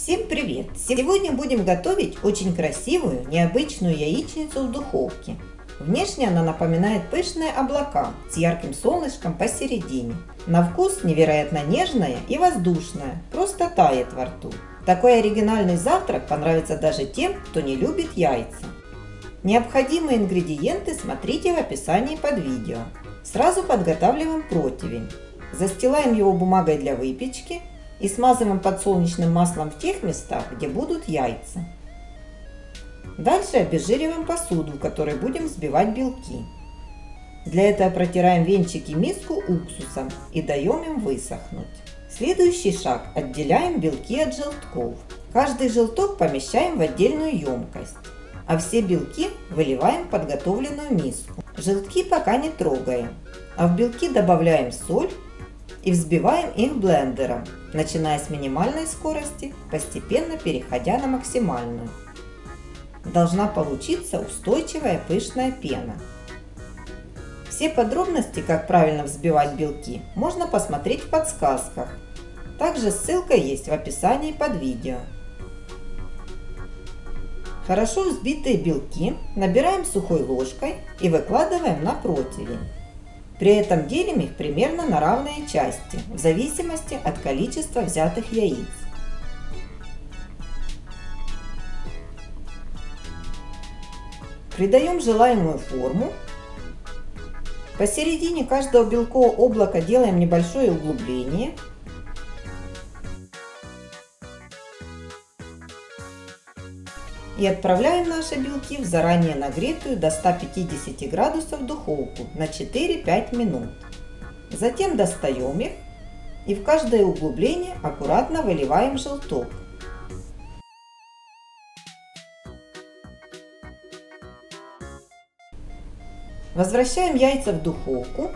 Всем привет! Сегодня будем готовить очень красивую, необычную яичницу в духовке. Внешне она напоминает пышные облака с ярким солнышком посередине. На вкус невероятно нежная и воздушная, просто тает во рту. Такой оригинальный завтрак понравится даже тем, кто не любит яйца. Необходимые ингредиенты смотрите в описании под видео. Сразу подготавливаем противень. Застилаем его бумагой для выпечки и смазываем подсолнечным маслом в тех местах, где будут яйца. Дальше обезжириваем посуду, в которой будем взбивать белки. Для этого протираем венчики миску уксусом и даем им высохнуть. Следующий шаг – отделяем белки от желтков. Каждый желток помещаем в отдельную емкость, а все белки выливаем в подготовленную миску. Желтки пока не трогаем, а в белки добавляем соль и взбиваем их блендером, начиная с минимальной скорости, постепенно переходя на максимальную. Должна получиться устойчивая пышная пена. Все подробности, как правильно взбивать белки, можно посмотреть в подсказках. Также ссылка есть в описании под видео. Хорошо взбитые белки набираем сухой ложкой и выкладываем на противень. При этом делим их примерно на равные части, в зависимости от количества взятых яиц. Придаем желаемую форму. Посередине каждого белкового облака делаем небольшое углубление. И отправляем наши белки в заранее нагретую до 150 градусов духовку на 4-5 минут. Затем достаем их и в каждое углубление аккуратно выливаем желток. Возвращаем яйца в духовку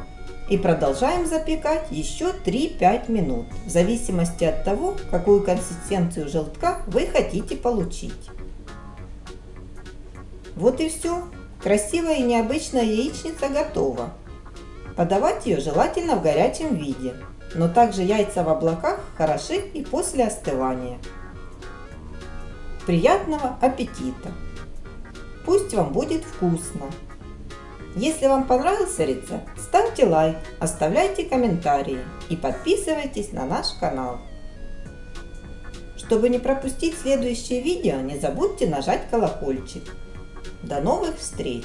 и продолжаем запекать еще 3-5 минут, в зависимости от того, какую консистенцию желтка вы хотите получить. Вот и все. Красивая и необычная яичница готова. Подавать ее желательно в горячем виде, но также яйца в облаках хороши и после остывания. Приятного аппетита! Пусть вам будет вкусно! Если вам понравился рецепт, ставьте лайк, оставляйте комментарии и подписывайтесь на наш канал. Чтобы не пропустить следующие видео, не забудьте нажать колокольчик. До новых встреч!